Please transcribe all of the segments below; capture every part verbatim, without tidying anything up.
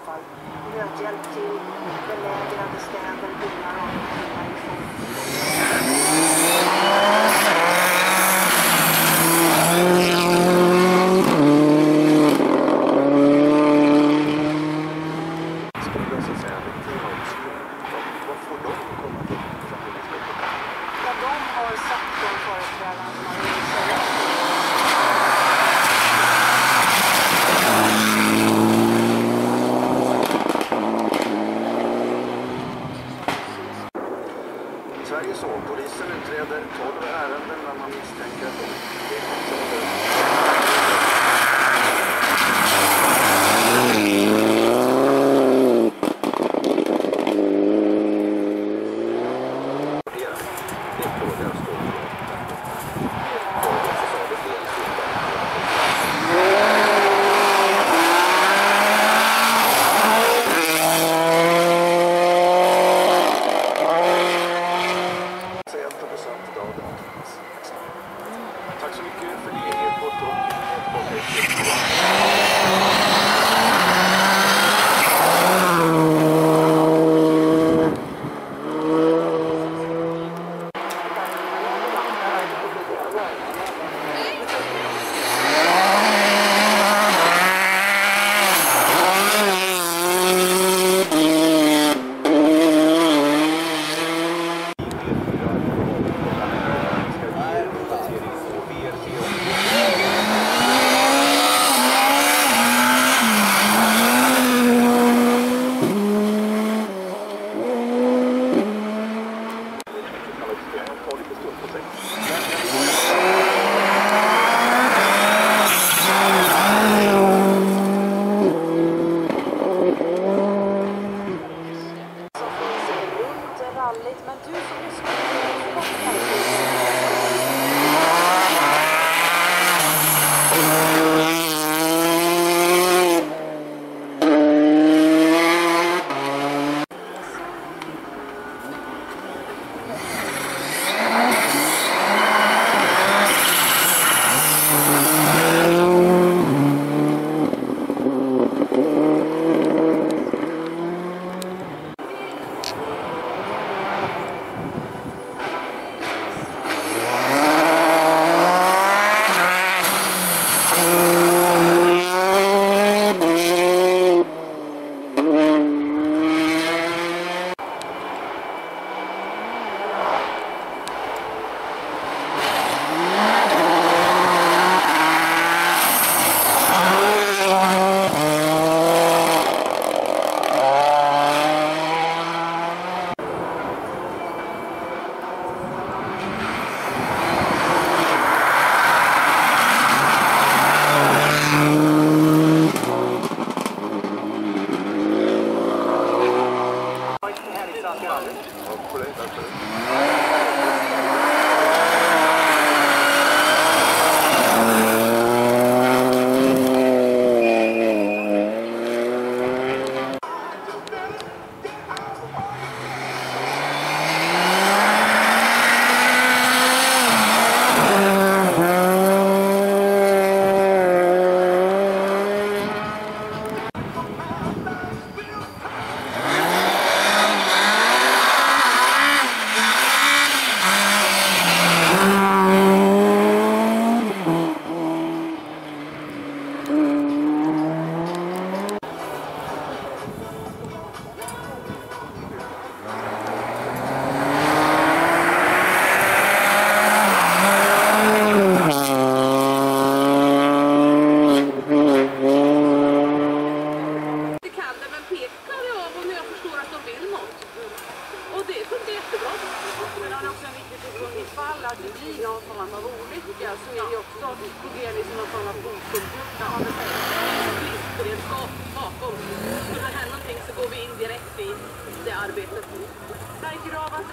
avfall, nödhjälp till belägrade städer, bilar och människor. Skolan så att säga, vad får de komma till? Ja, de har satt de företrädarna som man vill säga. Sverige så. Polisen utreder tolv ärenden när man misstänker att det är tack så mycket för det. Men du som lyssnar på det Så är det också på del i sådana sådana bokkultur. Där har vi en polisberedskap bakom. Skulle det hända någonting så går vi in direkt i det arbetet. Märker av att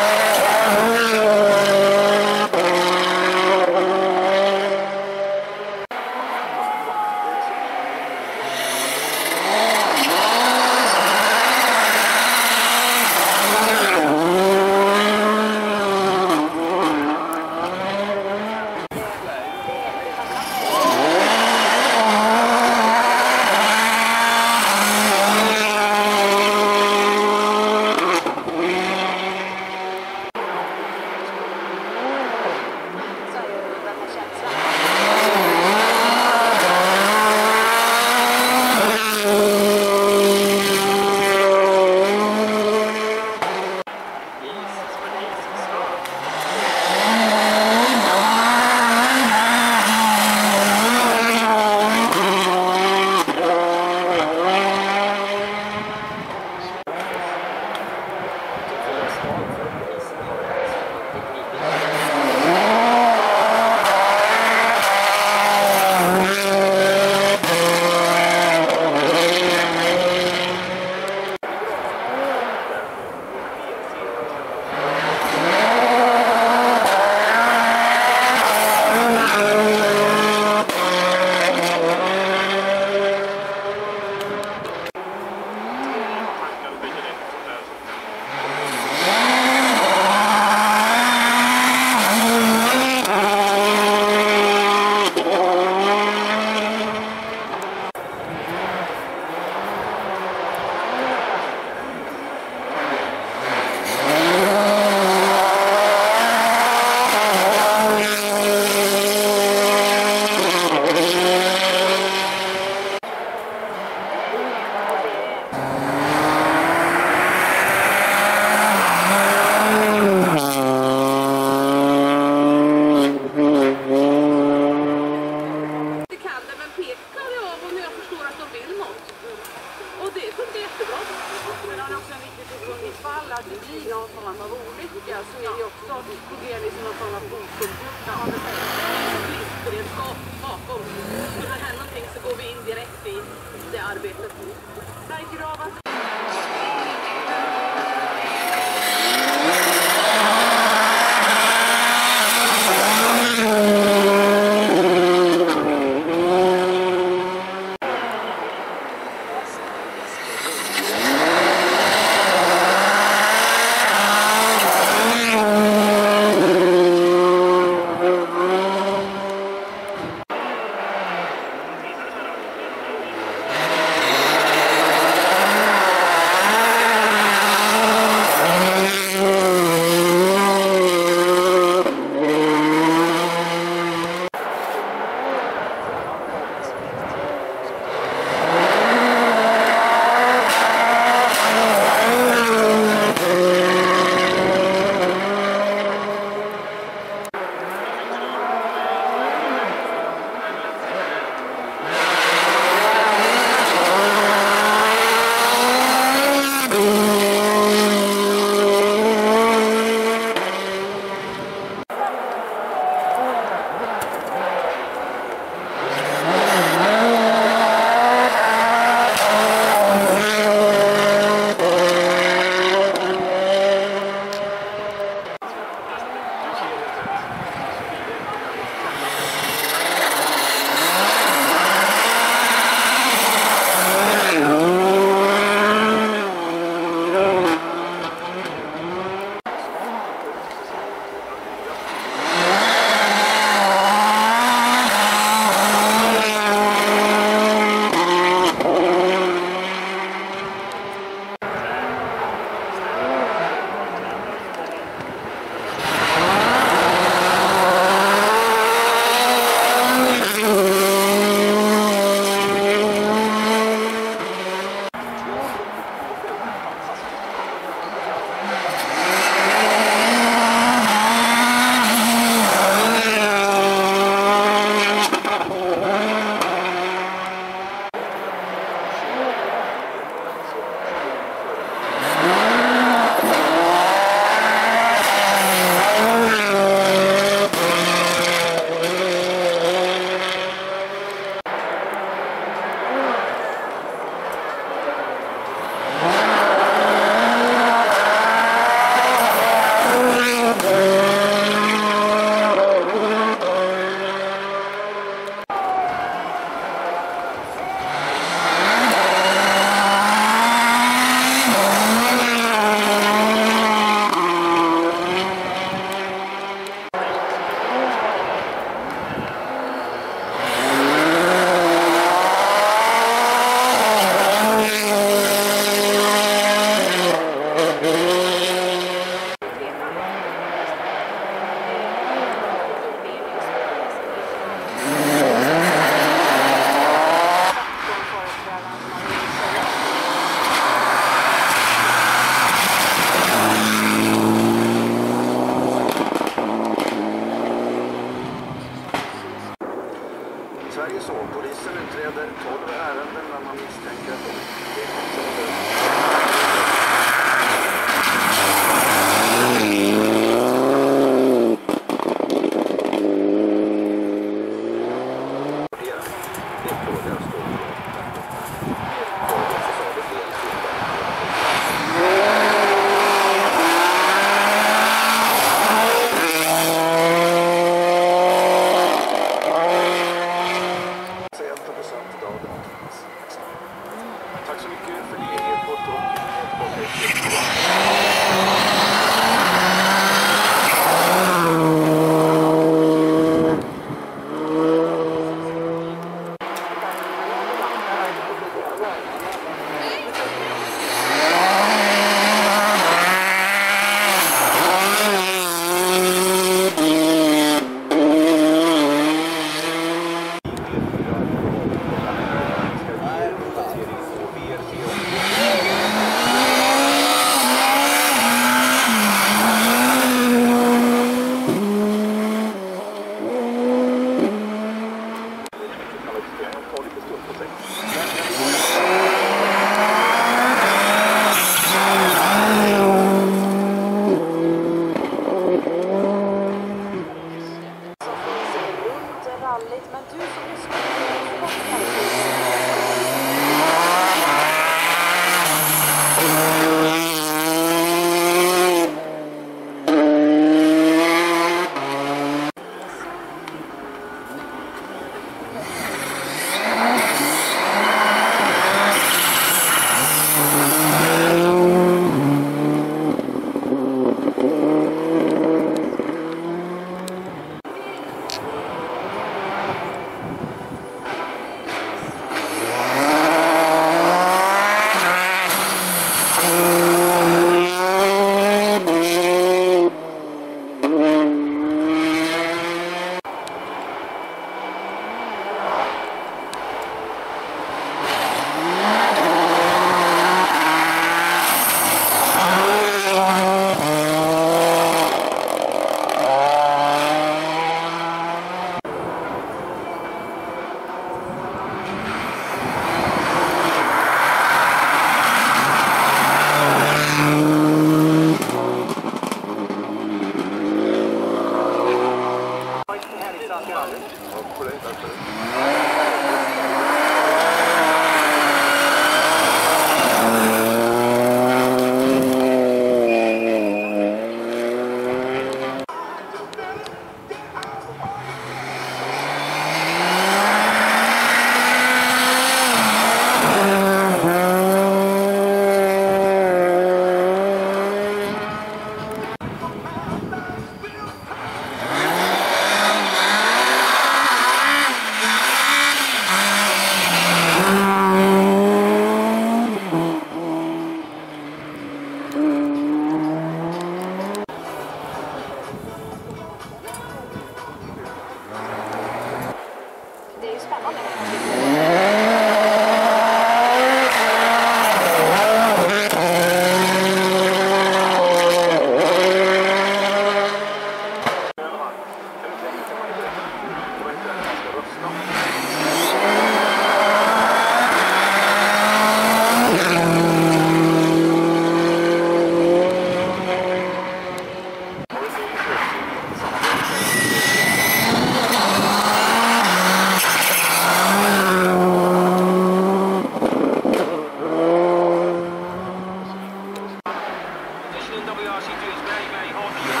position in W R C two is very, very hot. Negative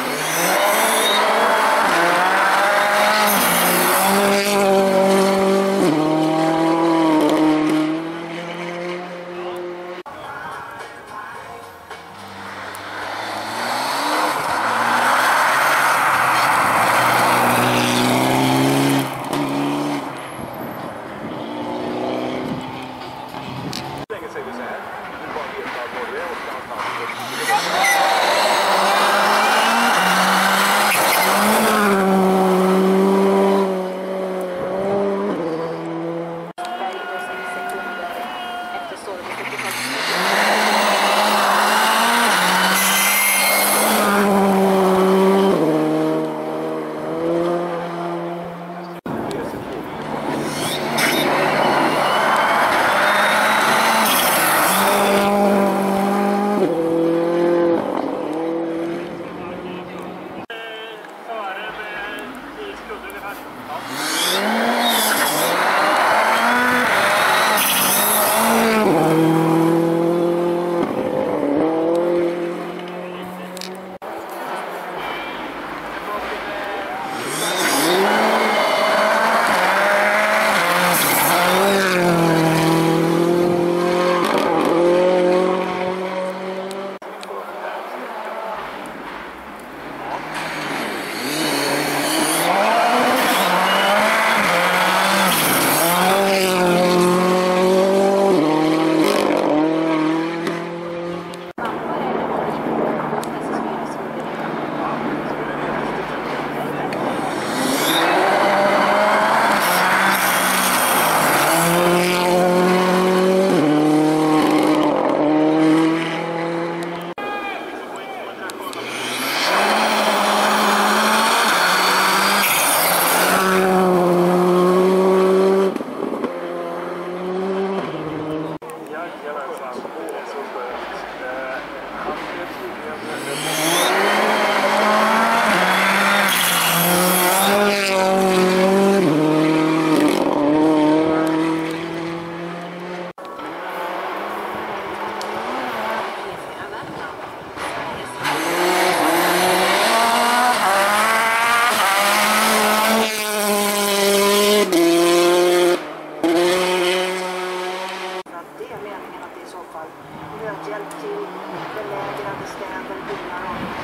is out. Hjälp till belägrade städer, bilar och